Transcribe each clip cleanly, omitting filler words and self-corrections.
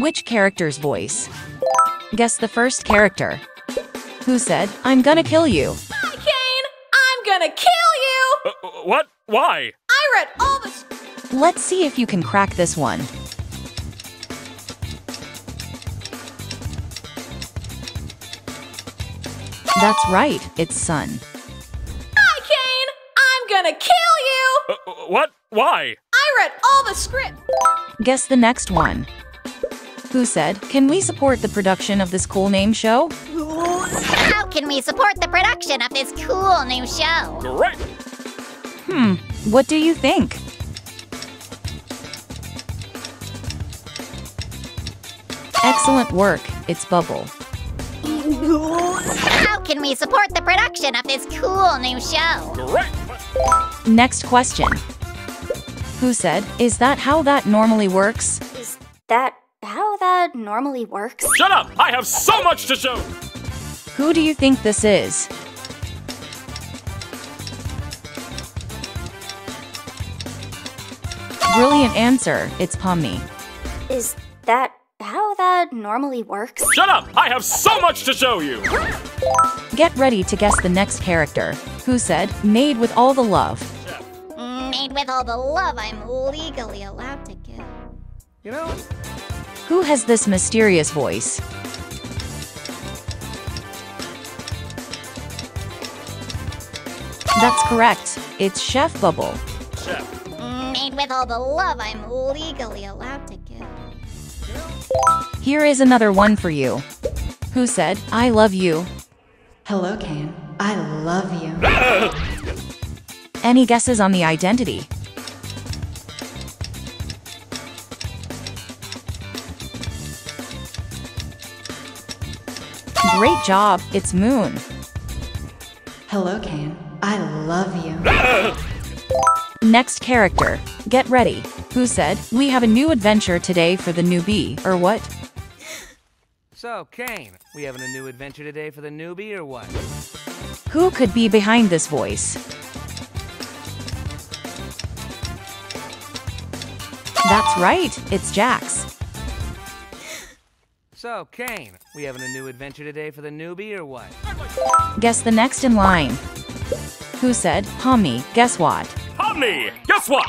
Which character's voice? Guess the first character. Who said, "I'm gonna kill you"? Bye, Caine! I'm gonna kill you! What? Why? I read all the Let's see if you can crack this one. That's right, it's Sun. Hi, Caine! I'm gonna kill you! What? Why? I read all the script! Guess the next one. Who said, "Can we support the production of this cool name show"? How can we support the production of this cool new show? Great! What do you think? Excellent work, it's Bubble. How can we support the production of this cool new show? Correct. Next question. Who said, "Is that how that normally works"? Is that how that normally works? Shut up! I have so much to show! Who do you think this is? Brilliant answer, it's Pomni. Is that how that normally works? Shut up! I have so much to show you! Get ready to guess the next character. Who said, "Made with all the love"? Yeah. Made with all the love I'm legally allowed to give. You know? Who has this mysterious voice? That's correct. It's Chef Bubble. Chef. Made with all the love I'm legally allowed to give. Here is another one for you. Who said, "I love you"? Hello, Caine. I love you. Any guesses on the identity? Great job, it's Moon. Hello, Caine. I love you. Next character. Get ready. Who said, "We have a new adventure today for the newbie, or what"? So, Caine, we having a new adventure today for the newbie, or what? Who could be behind this voice? That's right, it's Jax. So, Caine, we having a new adventure today for the newbie, or what? Guess the next in line. Who said, "Pomni, guess what"? Pomni, guess what?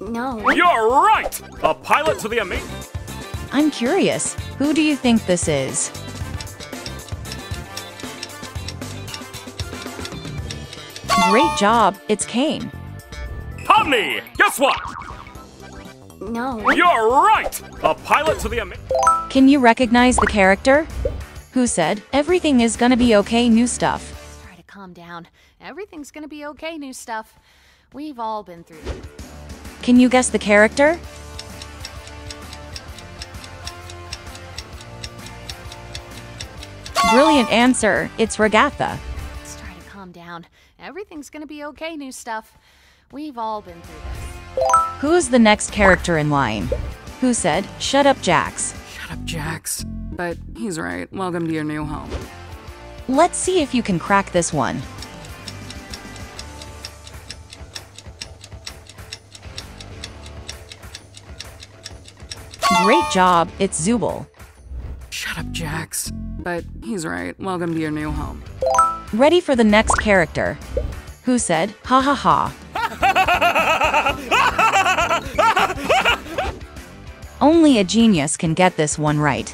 No. You're right! A pilot to the amazing... I'm curious. Who do you think this is? Great job. It's Caine. Pomni, guess what? No. You're right! A pilot to the amazing... Can you recognize the character? Who said, "Everything is gonna be okay, new stuff"? Try to calm down. Everything's gonna be okay, new stuff. We've all been through it. Can you guess the character? Brilliant answer, it's Ragatha. Let's try to calm down. Everything's gonna be okay, new stuff. We've all been through this. Who's the next character in line? Who said, "Shut up, Jax"? Shut up, Jax. But he's right. Welcome to your new home. Let's see if you can crack this one. Great job, it's Zooble. Shut up, Jax. But he's right. Welcome to your new home. Ready for the next character. Who said, "Ha ha ha"? Only a genius can get this one right.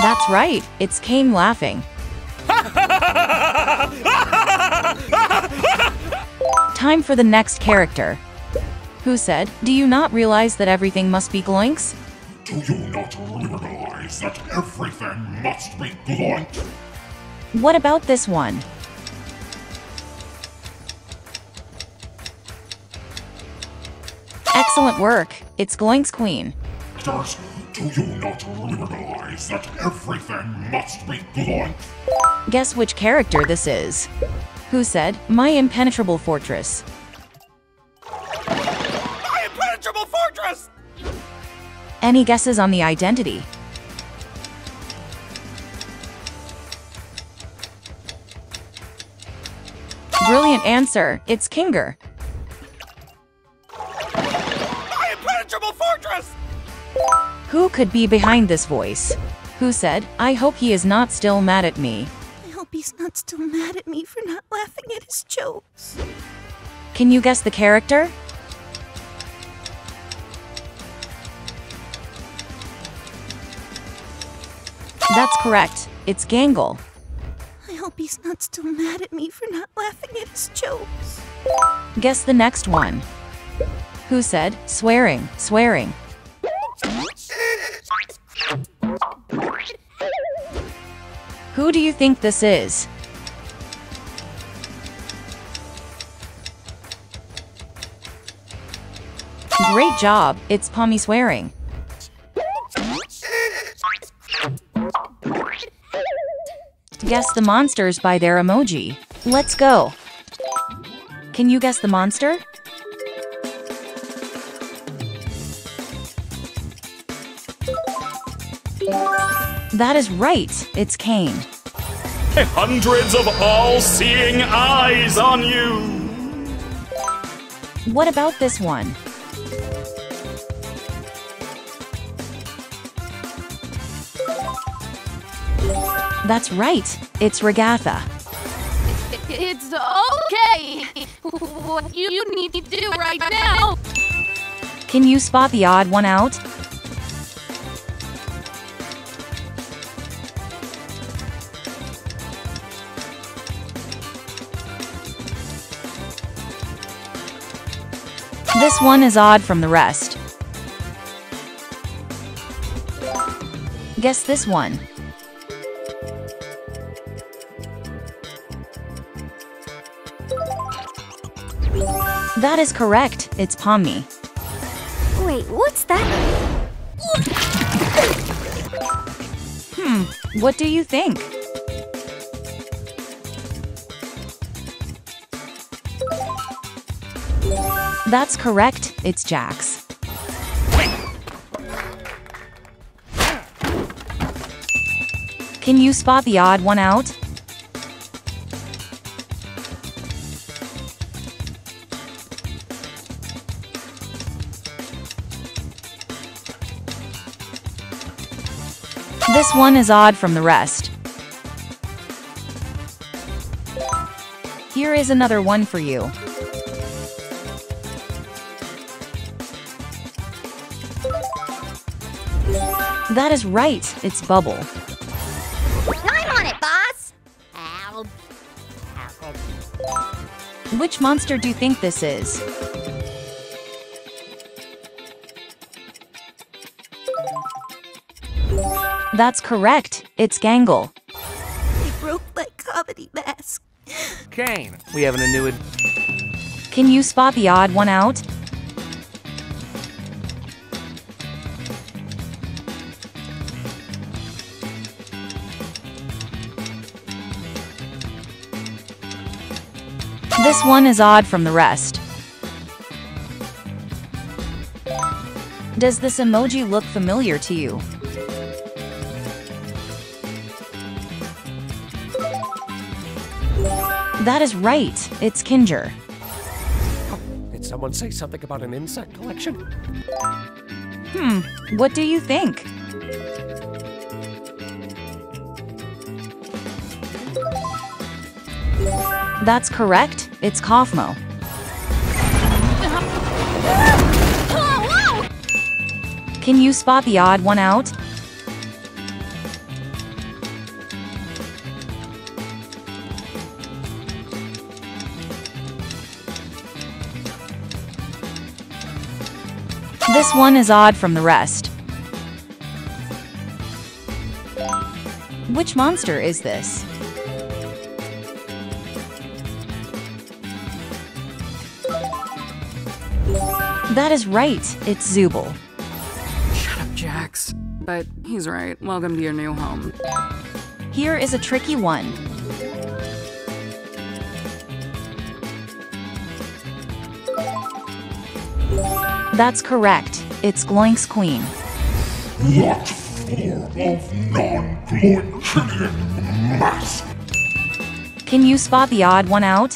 That's right, it's Caine laughing. Time for the next character. Who said, "Do you not realize that everything must be Gloinks"? Do you not realize that everything must be Gloink? What about this one? Excellent work, it's Gloink's Queen. Do you not realize that everything must be Gloink? Guess which character this is. Who said, "My impenetrable fortress"? My impenetrable fortress! Any guesses on the identity? Brilliant giant answer, it's Kinger. My impenetrable fortress! Who could be behind this voice? Who said, I hope he is not still mad at me. I hope he's not still mad at me for not laughing at his jokes. Can you guess the character? That's correct. It's Gangle. I hope he's not still mad at me for not laughing at his jokes. Guess the next one. Who said, swearing, swearing? Who do you think this is? Great job, it's Pomni swearing. Guess the monsters by their emoji. Let's go. Can you guess the monster? That is right. It's Caine. Hundreds of all-seeing eyes on you. What about this one? That's right. It's Ragatha. It's okay. What you need to do right now. Can you spot the odd one out? This one is odd from the rest. Guess this one. That is correct. It's Pomni. Wait, what's that? What do you think? That's correct. It's Jax. Can you spot the odd one out? This one is odd from the rest. Here is another one for you. That is right, it's Bubble. I'm on it, boss! Ow. Ow. Which monster do you think this is? That's correct. It's Gangle. They broke my comedy mask. Caine, we have an annuity. Can you spot the odd one out? This one is odd from the rest. Does this emoji look familiar to you? That is right. It's Kinger. Oh, did someone say something about an insect collection? What do you think? That's correct. It's Kaufmo. Can you spot the odd one out? This one is odd from the rest. Which monster is this? That is right, it's Zooble. Shut up, Jax. But he's right. Welcome to your new home. Here is a tricky one. That's correct. It's Gloink's Queen. What form of non-Gloinkinian mask? Can you spot the odd one out?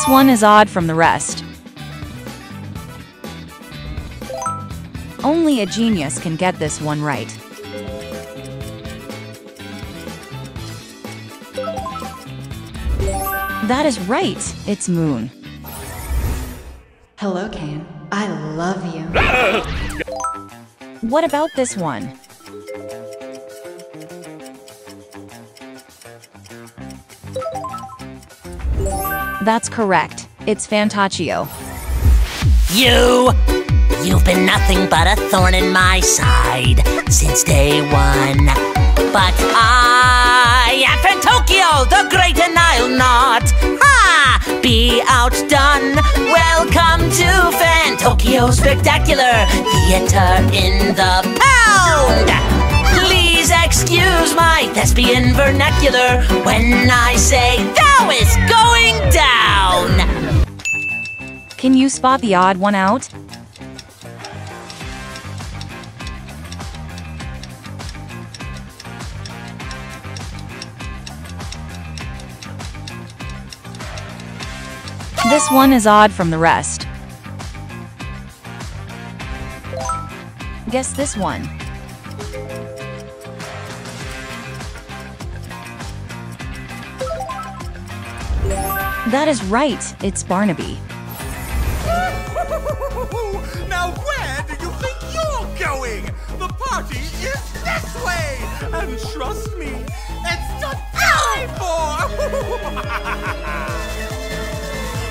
This one is odd from the rest. Only a genius can get this one right. That is right, it's Moon. Hello, Caine. I love you. What about this one? That's correct. It's Fantoccio. You've been nothing but a thorn in my side since day one. But I am Fantoccio, the great and I'll not be outdone. Welcome to Fantoccio Spectacular Theater in the Pound. Please excuse my thespian vernacular when I say thou is going down. Can you spot the odd one out? This one is odd from the rest. Guess this one. That is right, it's Barnaby. Now where do you think you're going? The party is this way! And trust me, it's to die for!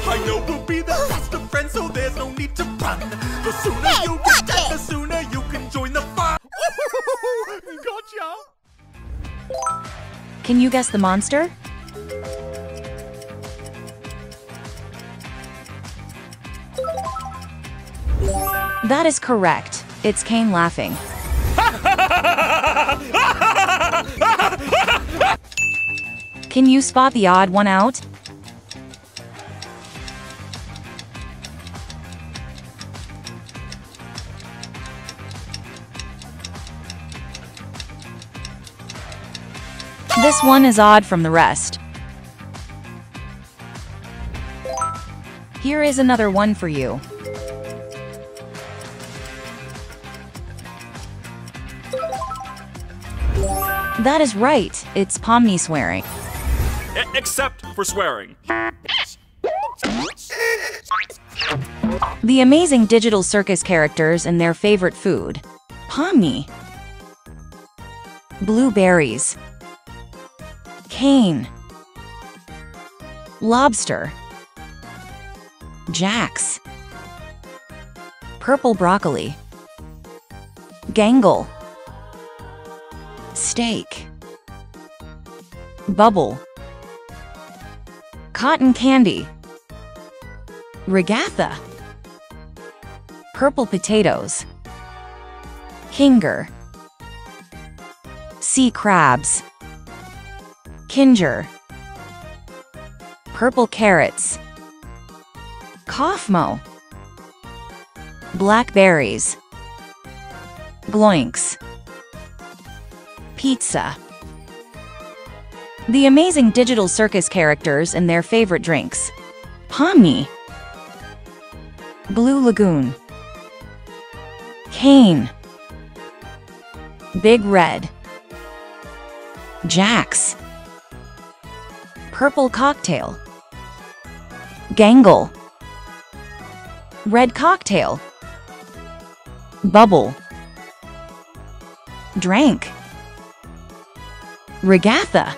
I know we'll be the best of friends, so there's no need to run. The sooner you get dead, the sooner you can join the fun. Gotcha! Can you guess the monster? That is correct. It's Caine laughing. Can you spot the odd one out? This one is odd from the rest. Here is another one for you. That is right, it's Pomni swearing. Except for swearing. The Amazing Digital Circus characters and their favorite food. Pomni. Blueberries. Caine. Lobster. Jax. Purple broccoli. Gangle. Steak. Bubble. Cotton candy. Ragatha. Purple potatoes. Kinger. Sea crabs. Kinger. Purple carrots. Kaufmo. Blackberries. Gloinks. Pizza. The Amazing Digital Circus characters and their favorite drinks. Pomni. Blue Lagoon. Caine. Big Red. Jax. Purple cocktail. Gangle. Red cocktail. Bubble. Drank. Ragatha.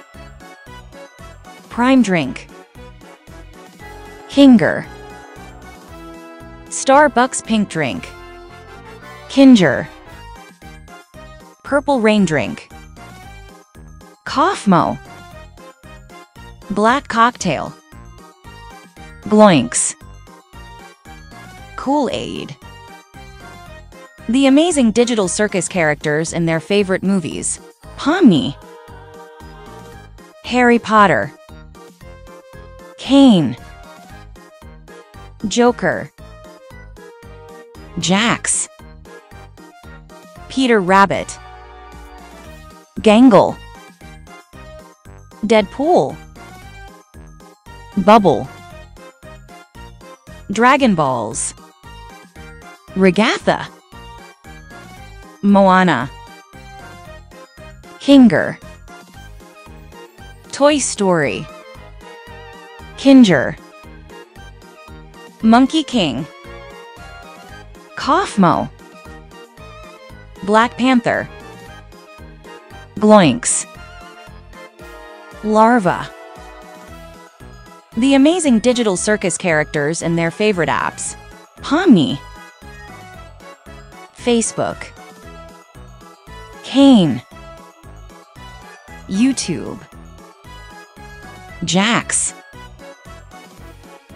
Prime drink. Kinger. Starbucks pink drink. Kinger. Purple rain drink. Kaufmo. Black cocktail. Gloinks. Kool-Aid. The Amazing Digital Circus characters and their favorite movies. Pomni. Harry Potter. Caine. Joker. Jax. Peter Rabbit. Gangle. Deadpool. Bubble. Dragon Balls. Ragatha. Moana. Kinger. Toy Story. Kinger. Monkey King. Kaufmo. Black Panther. Gloinks. Larva. The Amazing Digital Circus characters and their favorite apps. Pomni. Facebook. Caine. YouTube. Jax.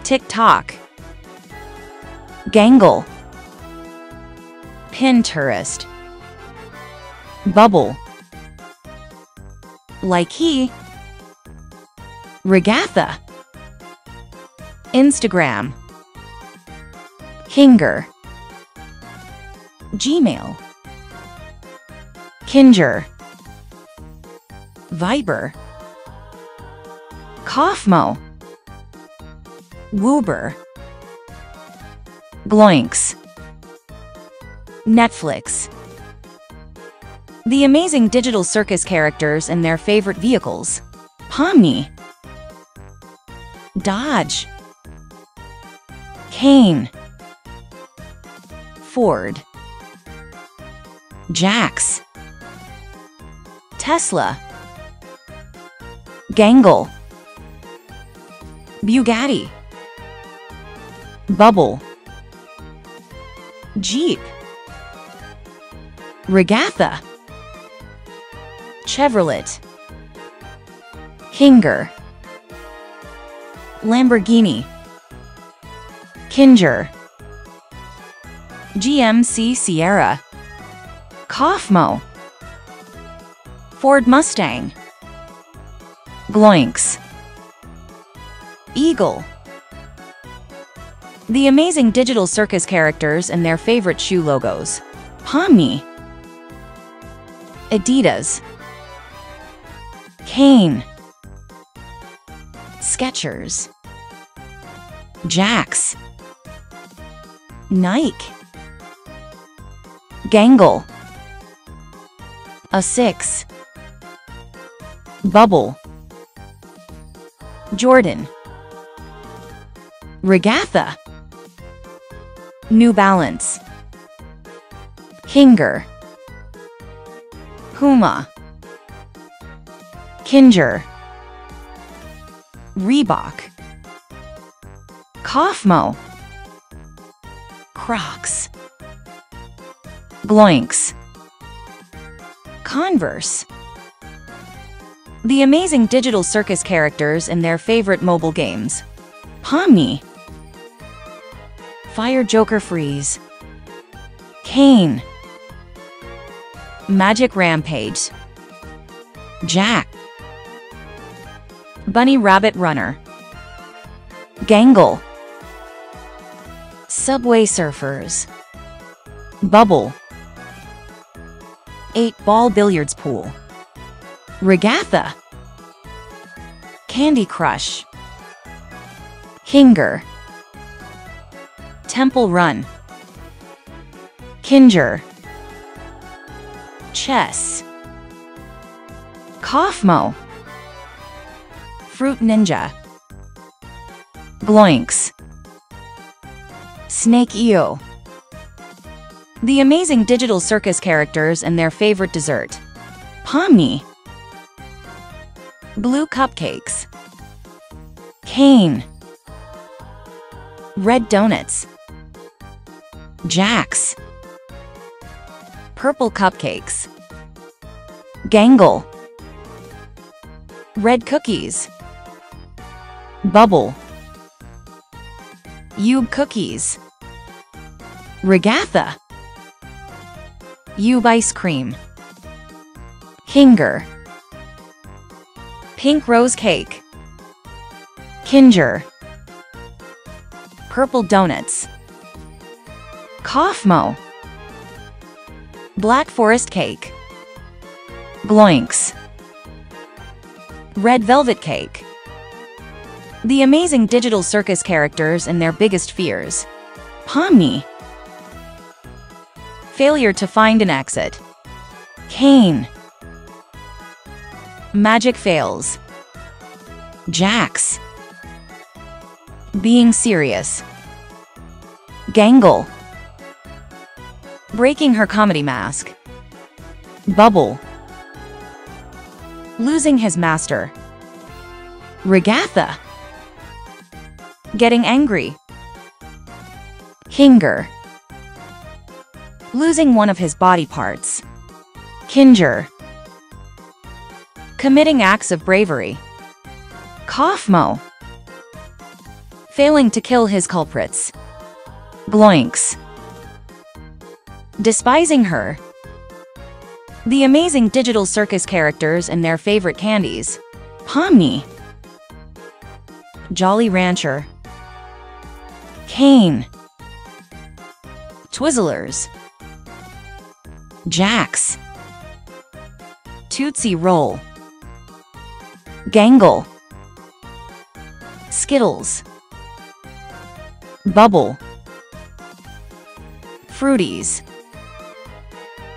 TikTok. Gangle. Pinterest. Bubble. Likee. Ragatha. Instagram. Kinger. Gmail. Kinger. Viber. Kaufmo. Woober. Gloinks. Netflix. The Amazing Digital Circus characters and their favorite vehicles. Pomni. Dodge. Caine. Ford. Jax. Tesla. Gangle. Bugatti. Bubble. Jeep. Ragatha. Chevrolet. Kinger. Lamborghini. Kinger. GMC Sierra. Kaufmo. Ford Mustang. Gloinks. Eagle. The Amazing Digital Circus characters and their favorite shoe logos. Pomni. Adidas. Caine. Skechers. Jax. Nike. Gangle. A6. Bubble. Jordan. Ragatha. New Balance. Kinger. Puma. Kinger. Reebok. Kaufmo. Crocs. Gloinks. Converse. The Amazing Digital Circus characters and their favorite mobile games. Pomni. Fire Joker Freeze. Caine. Magic Rampage. Jack. Bunny Rabbit Runner. Gangle. Subway Surfers. Bubble. 8-Ball Billiards Pool. Ragatha. Candy Crush. Kinger. Temple Run. Kinger. Chess. Kaufmo. Fruit Ninja. Gloinks. Snake Eel. The Amazing Digital Circus characters and their favorite dessert. Pomni. Blue Cupcakes. Caine. Red Donuts. Jax. Purple Cupcakes. Gangle. Red Cookies. Bubble. Yub Cookies. Ragatha. Yub Ice Cream. Kinger. Pink Rose Cake. Kinger. Purple Donuts. Kaufmo. Black Forest Cake. Gloinks. Red Velvet Cake. The Amazing Digital Circus characters and their biggest fears. Pomni. Failure to find an exit. Caine. Magic fails. Jax. Being serious. Gangle. Breaking her comedy mask. Bubble. Losing his master. Ragatha. Getting angry. Kinger. Losing one of his body parts. Kinger. Committing acts of bravery. Kaufmo. Failing to kill his culprits. Gloinks. Despising her. The Amazing Digital Circus characters and their favorite candies. Pomni. Jolly Rancher. Caine. Twizzlers. Jax. Tootsie Roll. Gangle. Skittles. Bubble. Fruities.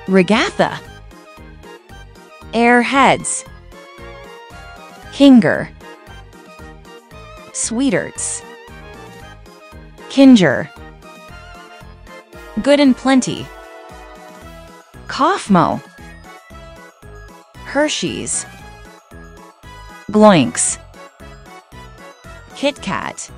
Ragatha. Airheads. Kinger. Sweeterts. Kinger. Good and Plenty. Kaufmo. Hershey's. Gloinks. Kit Kat.